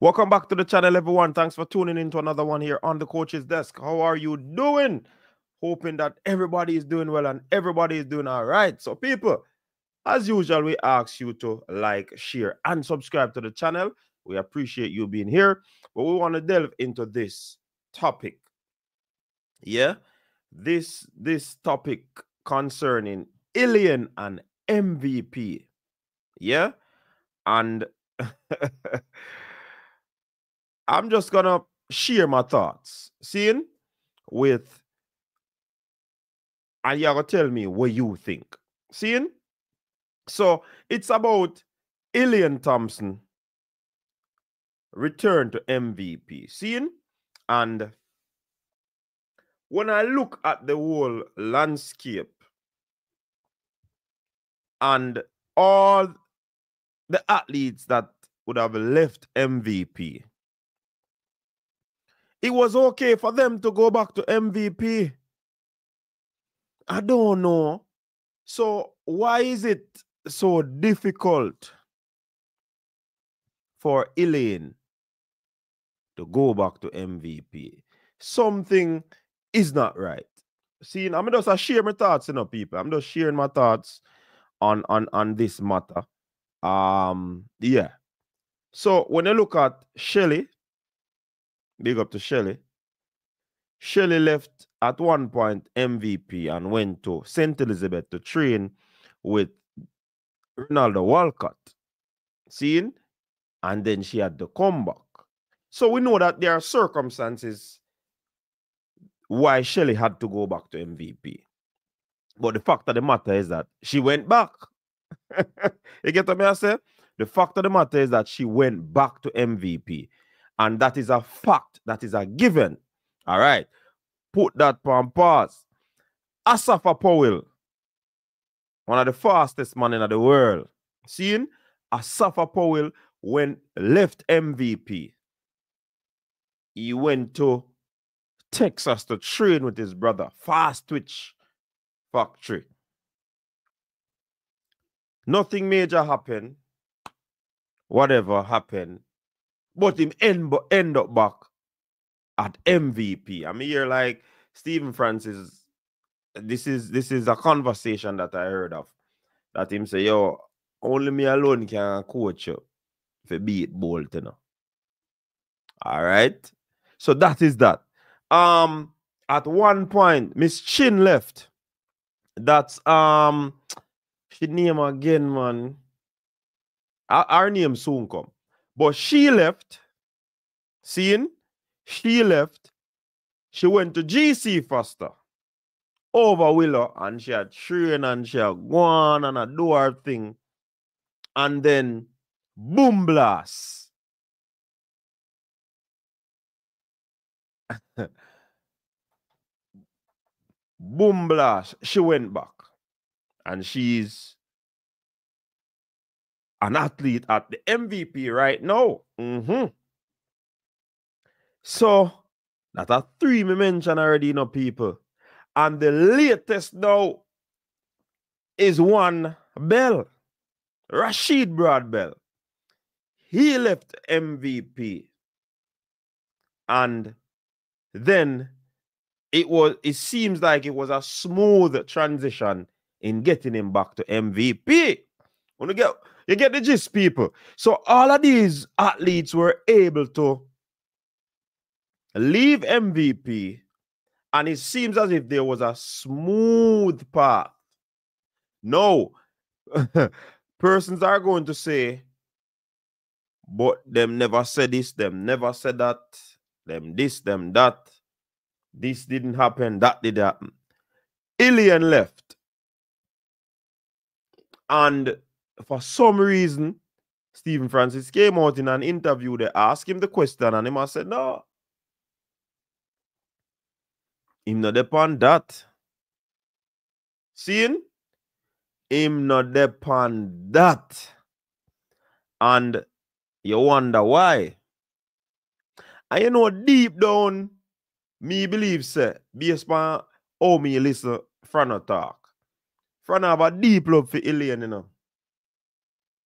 Welcome back to the channel, everyone. Thanks for tuning in to another one here on the Coach's Desk. How are you doing? Hoping that everybody is doing well and everybody is doing all right. So, people, as usual, we ask you to like, share, and subscribe to the channel. We appreciate you being here. But we want to delve into this topic. Yeah? This topic concerning Elaine and MVP. Yeah? And I'm just going to share my thoughts. Seeing with... And you're going to tell me what you think. Seeing? So, it's about Elaine Thompson return to MVP. Seeing? And when I look at the whole landscape and all the athletes that would have left MVP, it was okay for them to go back to MVP. I don't know. So why is it so difficult for Elaine to go back to MVP? Something is not right. See, I'm just sharing my thoughts, you know, people. I'm just sharing my thoughts on this matter. Yeah. So when I look at Shelley, big up to Shelley. Shelley left at one point MVP and went to St. Elizabeth to train with Ronaldo Walcott. Seeing? And then she had to come back. So we know that there are circumstances why Shelley had to go back to MVP. But the fact of the matter is that she went back. You get what I say? The fact of the matter is that she went back to MVP. And that is a fact. That is a given. All right, put that on pause. Asafa Powell, one of the fastest men in the world. Seeing? Asafa Powell, when left MVP, he went to Texas to train with his brother, Fast Twitch Factory. Nothing major happened, whatever happened, but him end up back at MVP. I'm here like Stephen Francis. This is a conversation that I heard of. That him say, yo, only me alone can coach you if you beat Bolt, you know. All right. So that is that. At one point, Miss Chin left. That's she name again, man. Our name soon come. But she left. Seeing? She left. She went to GC Faster over Willow, and she had trained and she had gone and had do her thing. And then, boom blast. Boom blast. She went back. And she's an athlete at the MVP right now. So, that are three me mentioned already, you know, people. And the latest now is one Bell, Rashid Bradbell. He left MVP. And then it seems like it was a smooth transition in getting him back to MVP. You get the gist, people. So all of these athletes were able to leave MVP, and it seems as if there was a smooth path. No, persons are going to say, but them never said this, them never said that, them this, them that, this didn't happen, that did happen. Elaine left. And for some reason, Stephen Francis came out in an interview. They asked him the question, and he said, no. Him not depend that. Seeing? Him not depend that. And you wonder why. And you know, deep down, me believe, sir, based on how me listen, Frana talk. Frana have a deep love for Elaine, you know.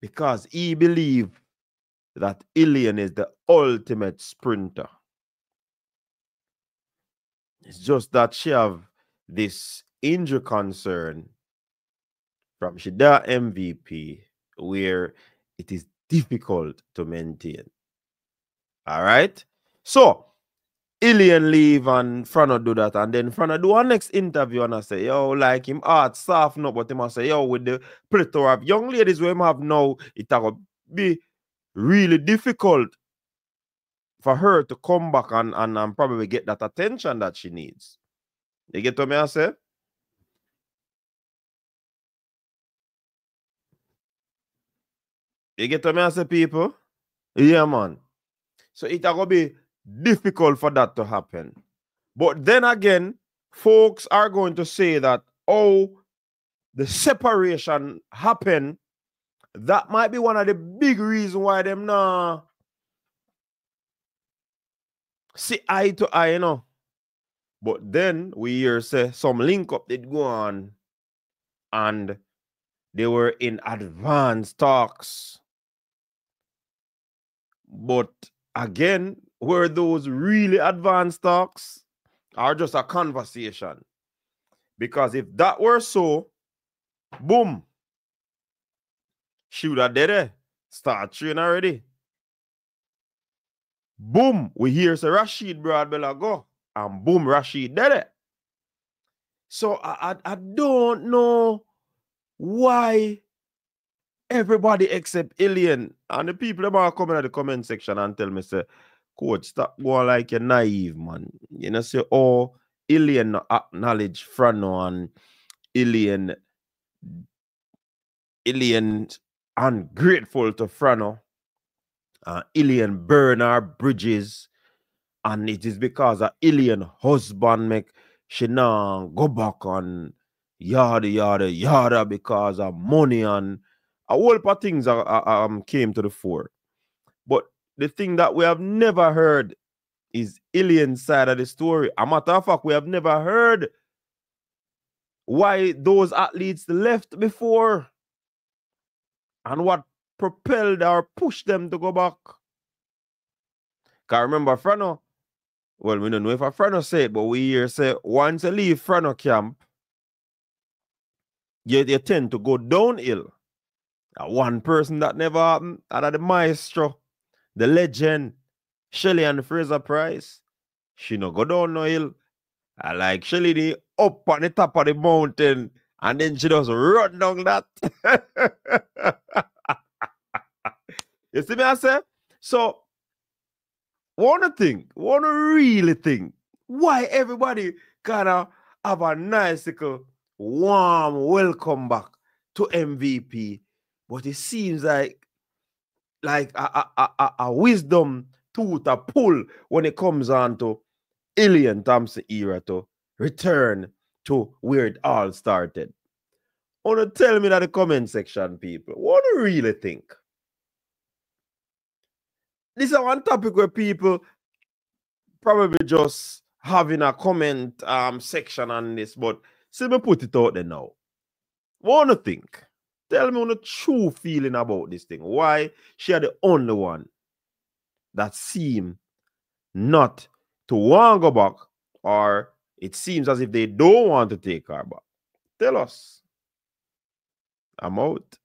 Because he believe that Elaine is the ultimate sprinter. It's just that she have this injury concern from she the MVP where it is difficult to maintain. All right. So Elaine leave and Frano do that, and then Frano do our next interview and I say, yo, like him heart soften up, but him I say, yo, with the plethora of young ladies we have now, it will be really difficult for her to come back and probably get that attention that she needs. You get what me I say? You get what me I say, people? Yeah, man. So it will be difficult for that to happen. But then again, folks are going to say that, oh, the separation happened. That might be one of the big reasons why them nah see eye to eye, you know. But then we hear say some link up did go on and they were in advanced talks. But again, were those really advanced talks or just a conversation? Because if that were so, boom, she would have did it. Start training already. Boom, we hear say Rashid Bradbell go, and boom, Rashid did it. So I don't know why everybody except Elaine and the people that are coming at the comment section and tell me say, Coach, stop going like you're naive, man. You know, say, oh, Elaine acknowledge Frano and Elaine ungrateful to Frano. Elaine burn her bridges. And it is because of Elaine husband make she now go back on yada, yada, yada because of money and a whole lot of things came to the fore. But the thing that we have never heard is Elaine's side of the story. A matter of fact, we have never heard why those athletes left before and what propelled or pushed them to go back. Because remember, Frano, well, we don't know if a Frano said it, but we hear say, once you leave Frano camp, you tend to go downhill. That one person that never happened, that the maestro, the legend, Shelly-Ann Fraser-Pryce, she no go down no hill. I like Shelly the up on the top of the mountain, and then she just run down that. You see me, I say? So, wanna really think, why everybody kind of have a nice, warm welcome back to MVP, but it seems like a wisdom tooth a pull when it comes on to Elaine Thompson-Herah to return to where it all started. Wanna tell me that in the comment section, people. What do you really think? This is one topic where people probably just having a comment section on this, but see me put it out there now. Wanna think? Tell me on the true feeling about this thing. Why she are the only one that seem not to want to go back, or it seems as if they don't want to take her back. Tell us. I'm out.